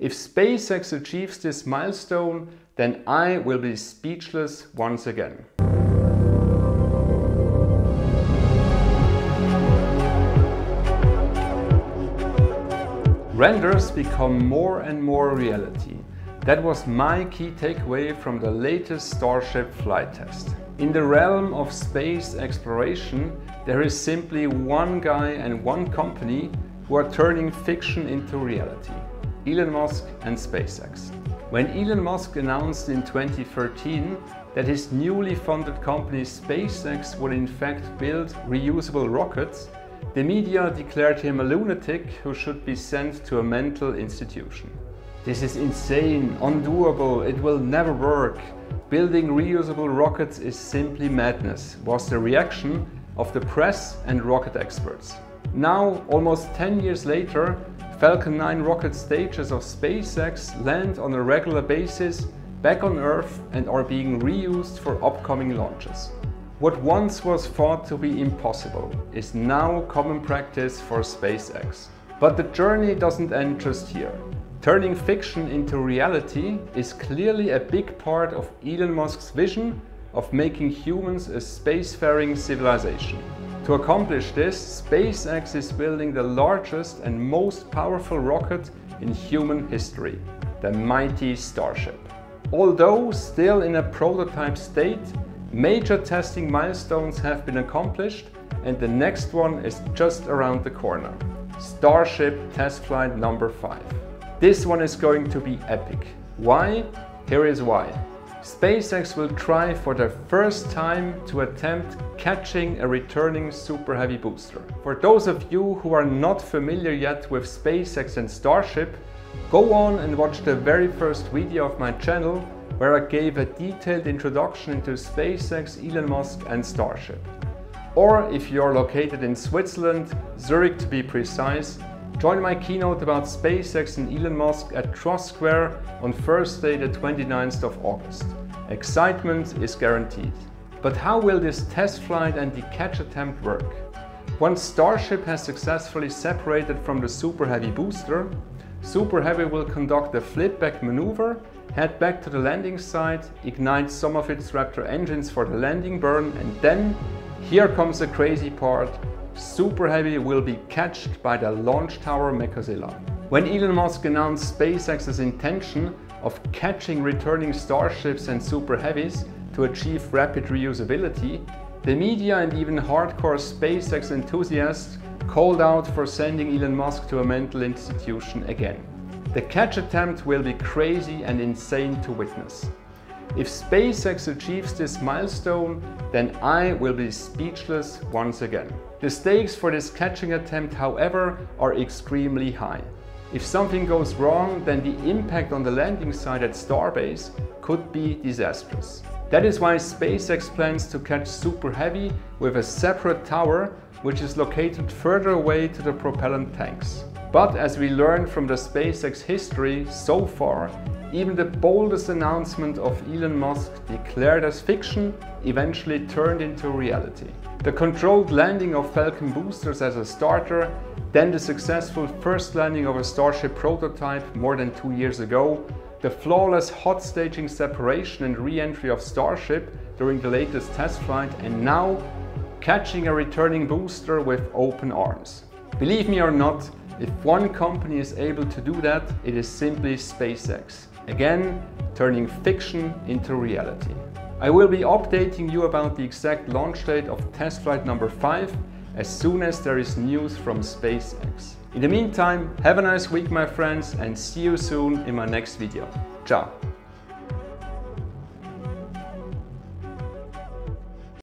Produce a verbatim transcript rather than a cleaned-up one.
If SpaceX achieves this milestone, then I will be speechless once again. Renders become more and more reality. That was my key takeaway from the latest Starship flight test. In the realm of space exploration, there is simply one guy and one company who are turning fiction into reality: Elon Musk and SpaceX. When Elon Musk announced in twenty thirteen that his newly funded company SpaceX would in fact build reusable rockets, the media declared him a lunatic who should be sent to a mental institution. This is insane, undoable, it will never work. Building reusable rockets is simply madness, was the reaction of the press and rocket experts. Now, almost ten years later, Falcon nine rocket stages of SpaceX land on a regular basis back on Earth and are being reused for upcoming launches. What once was thought to be impossible is now common practice for SpaceX. But the journey doesn't end just here. Turning fiction into reality is clearly a big part of Elon Musk's vision of making humans a spacefaring civilization. To accomplish this, SpaceX is building the largest and most powerful rocket in human history, the mighty Starship. Although still in a prototype state, major testing milestones have been accomplished and the next one is just around the corner. Starship test flight number five. This one is going to be epic. Why? Here is why. SpaceX will try for the first time to attempt catching a returning Super Heavy booster. For those of you who are not familiar yet with SpaceX and Starship, go on and watch the very first video of my channel where I gave a detailed introduction into SpaceX, Elon Musk and Starship. Or if you're located in Switzerland, Zurich to be precise, join my keynote about SpaceX and Elon Musk at Trust Square on Thursday the twenty-ninth of August. Excitement is guaranteed. But how will this test flight and the catch attempt work? Once Starship has successfully separated from the Super Heavy booster, Super Heavy will conduct a flip-back maneuver, head back to the landing site, ignite some of its Raptor engines for the landing burn, and then, here comes the crazy part, Super Heavy will be catched by the launch tower Mechazilla. When Elon Musk announced SpaceX's intention of catching returning Starships and Super Heavies to achieve rapid reusability, the media and even hardcore SpaceX enthusiasts called out for sending Elon Musk to a mental institution again. The catch attempt will be crazy and insane to witness. If SpaceX achieves this milestone, then I will be speechless once again. The stakes for this catching attempt, however, are extremely high. If something goes wrong, then the impact on the landing site at Starbase could be disastrous. That is why SpaceX plans to catch Super Heavy with a separate tower, which is located further away to the propellant tanks. But as we learned from the SpaceX history so far, even the boldest announcement of Elon Musk declared as fiction eventually turned into reality. The controlled landing of Falcon boosters as a starter, then the successful first landing of a Starship prototype more than two years ago, the flawless hot staging separation and re-entry of Starship during the latest test flight, and now catching a returning booster with open arms. Believe me or not, if one company is able to do that, it is simply SpaceX. Again, turning fiction into reality. I will be updating you about the exact launch date of test flight number five as soon as there is news from SpaceX. In the meantime, have a nice week, my friends, and see you soon in my next video. Ciao!